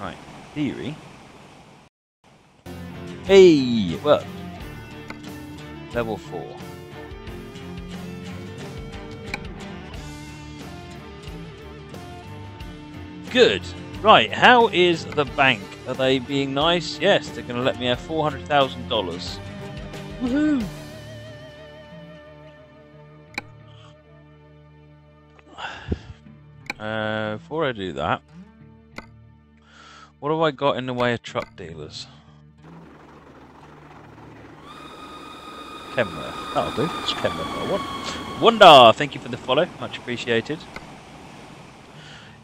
Right, theory. Hey, well, level 4. Good. Right, how is the bank? Are they being nice? Yes, they're going to let me have $400,000. Woohoo! Before I do that, what have I got in the way of truck dealers? Kenworth. That'll do. It's Kenworth I want. Wanda, thank you for the follow. Much appreciated.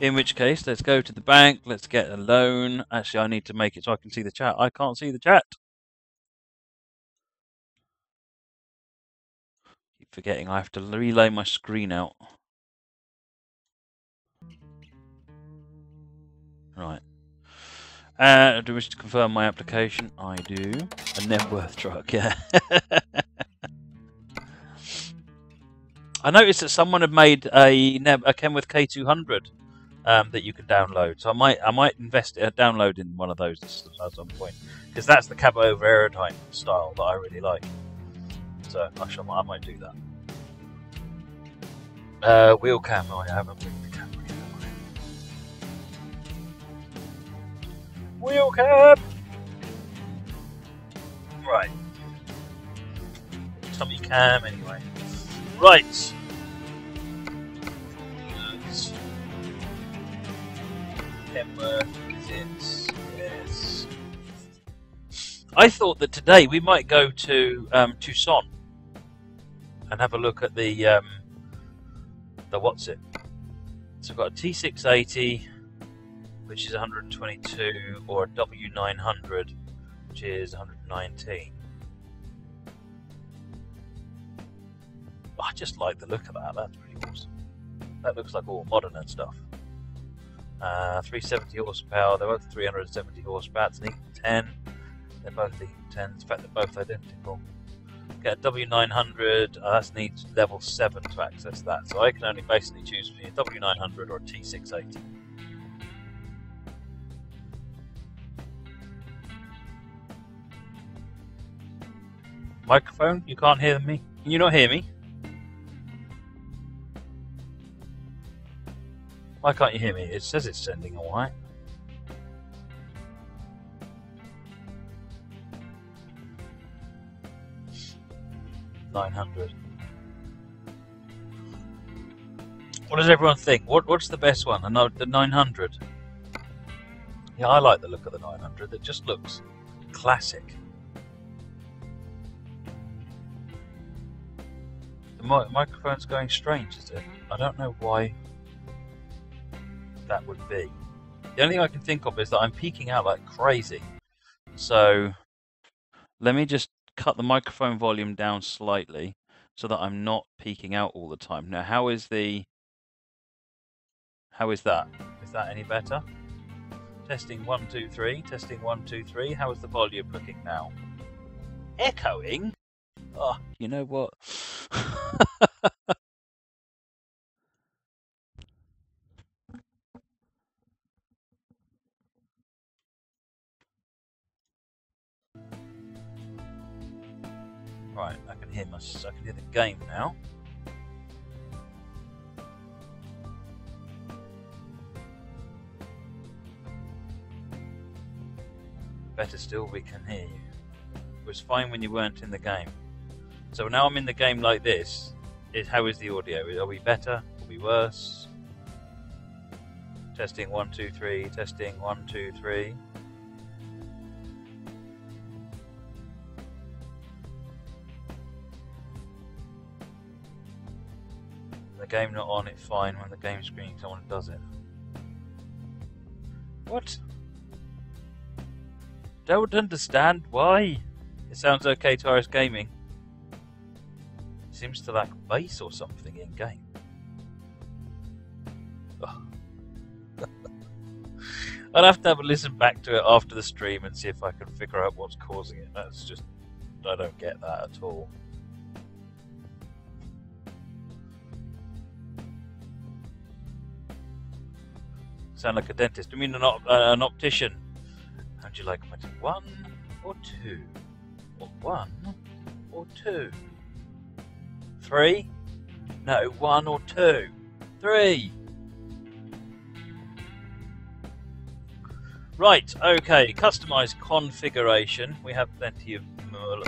In which case, let's go to the bank. Let's get a loan. Actually, I need to make it so I can see the chat. I can't see the chat. Keep forgetting I have to relay my screen out. Right. Do you wish to confirm my application? I do. A Kenworth truck, yeah. I noticed that someone had made a Kenworth K200 that you can download, so I might invest download in one of those at some point, because that's the cab over aerodyne style that I really like. So I might do that. Wheel cam, I haven't moved the camera yet. Wheel cam. Right. Tummy cam, anyway. Right. Kenworth Gazette. Yes. I thought that today we might go to Tucson and have a look at the what's it. So we've got a T680, which is 122, or a W900, which is 119. I just like the look of that. That's really awesome. That looks like all modern and stuff. 370 horsepower. They're both 370 horsepower. It's an E10. They're both E10s. In fact, they're both identical. Get a W900. I just need level 7 to access that. So I can only basically choose between a W900 or a T680. Microphone? You can't hear me? Can you not hear me? Why can't you hear me? It says it's sending, alright. $900. What does everyone think? What's the best one? The 900. Yeah, I like the look of the 900. It just looks classic. The microphone's going strange, is it? I don't know why that would be. The only thing I can think of is that I'm peeking out like crazy. So let me just cut the microphone volume down slightly so that I'm not peeking out all the time. Now, how is that? Is that any better? Testing 1, 2, 3. Testing 1, 2, 3. How is the volume looking now? Echoing? Oh, you know what? Right, I can hear the game now. Better still, we can hear you. It was fine when you weren't in the game. So now I'm in the game like this. How is the audio? Are we better? Are we worse? Testing 1, 2, 3. Testing 1, 2, 3. The game not on, it's fine. When the game screen, someone does it. What? Don't understand why. It sounds okay to RS Gaming. It seems to lack bass or something in game. Oh. I'll have to have a listen back to it after the stream and see if I can figure out what's causing it. That's just, I don't get that at all. sound like a dentist. I mean an optician. How'd you like them? I think one or two? Or one or two? Three? No, one or two. Three! Right, okay, customised configuration. We have plenty of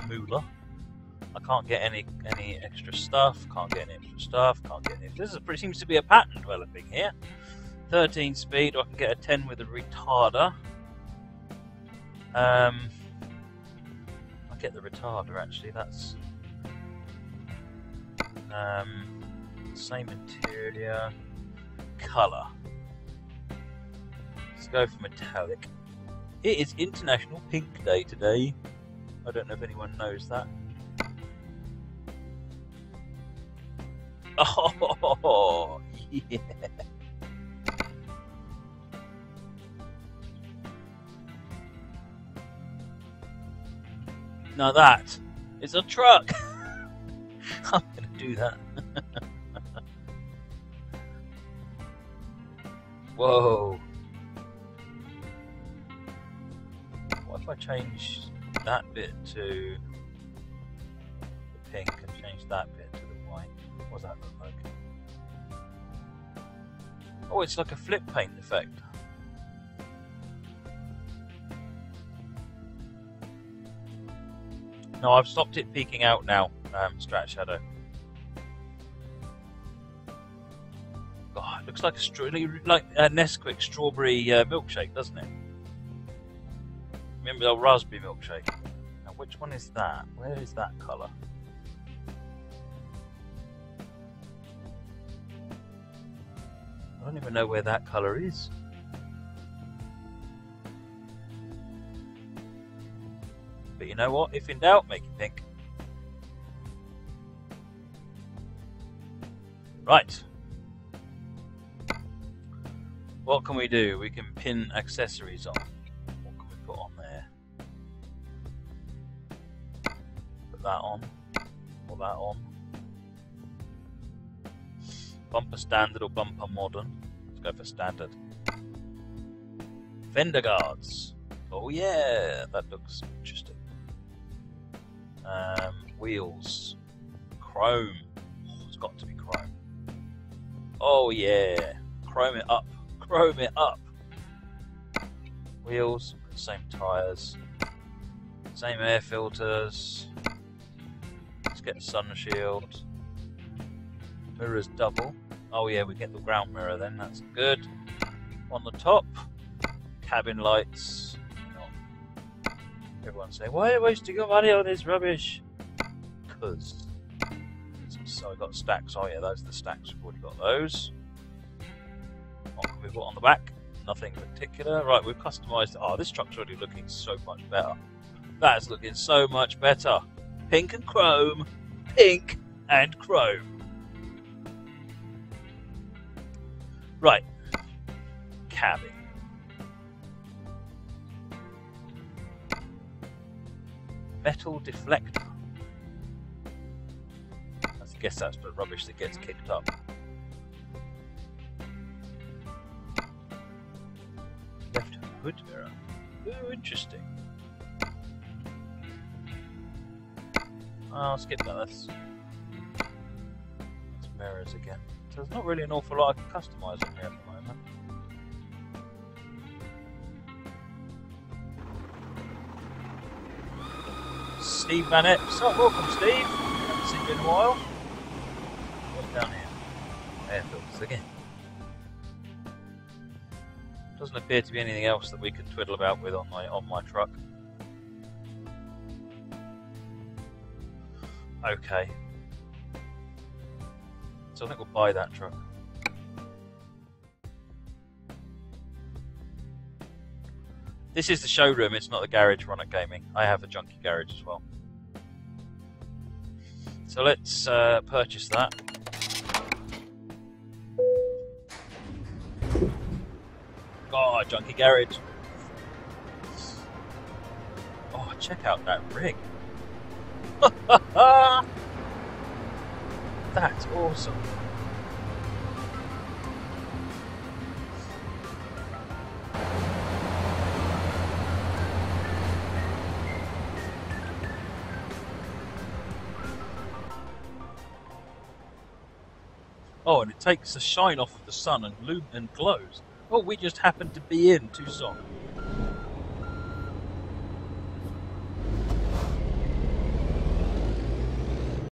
moolah. I can't get any extra stuff, can't get any extra stuff, can't get any... This seems to be a pattern developing here. 13 speed, or I can get a 10 with a retarder. I'll get the retarder actually, that's... same interior, colour. Let's go for metallic. It is International Pink Day today. I don't know if anyone knows that. Oh, yeah. Now that is a truck. I'm going to do that. Whoa. What if I change that bit to the pink and change that bit to the white? What does that look like? Oh, it's like a flip paint effect. No, I've stopped it peeking out now, Strat Shadow. God, it looks like a Nesquik strawberry milkshake, doesn't it? Remember the old raspberry milkshake? Now, which one is that? Where is that colour? I don't even know where that colour is. But you know what? If in doubt, make it pink. Right. What can we do? We can pin accessories on. What can we put on there? Put that on. Put that on. Bumper standard or bumper modern. Let's go for standard. Fender guards. Oh yeah, that looks interesting. Wheels. Chrome. Oh, it's got to be chrome. Oh yeah. Chrome it up. Chrome it up. Wheels, same tyres. Same air filters. Let's get a sun shield. Mirrors double. Oh yeah, we get the ground mirror then, that's good. On the top. Cabin lights. Everyone say, why are you wasting your money on this rubbish? Because. So I got stacks. Oh yeah, those are the stacks. We've already got those. What can we put on the back? Nothing in particular. Right, we've customised. Oh, this truck's already looking so much better. That is looking so much better. Pink and chrome. Pink and chrome. Right. Cabin. Metal deflector. I guess that's the rubbish that gets kicked up. Left hood mirror. Ooh, interesting. I'll skip that. That's mirrors again. So there's not really an awful lot I can customise on here at the moment. Steve Bennett. So welcome, Steve. Haven't seen you in a while. What's down here? Air filters again. Doesn't appear to be anything else that we could twiddle about with on my truck. Okay. So I think we'll buy that truck. This is the showroom. It's not the garage. Run at gaming. I have a junky garage as well. So let's purchase that. Oh, junkie garage. Oh, check out that rig. That's awesome. Oh, and it takes the shine off of the sun and glows. Well, we just happened to be in Tucson.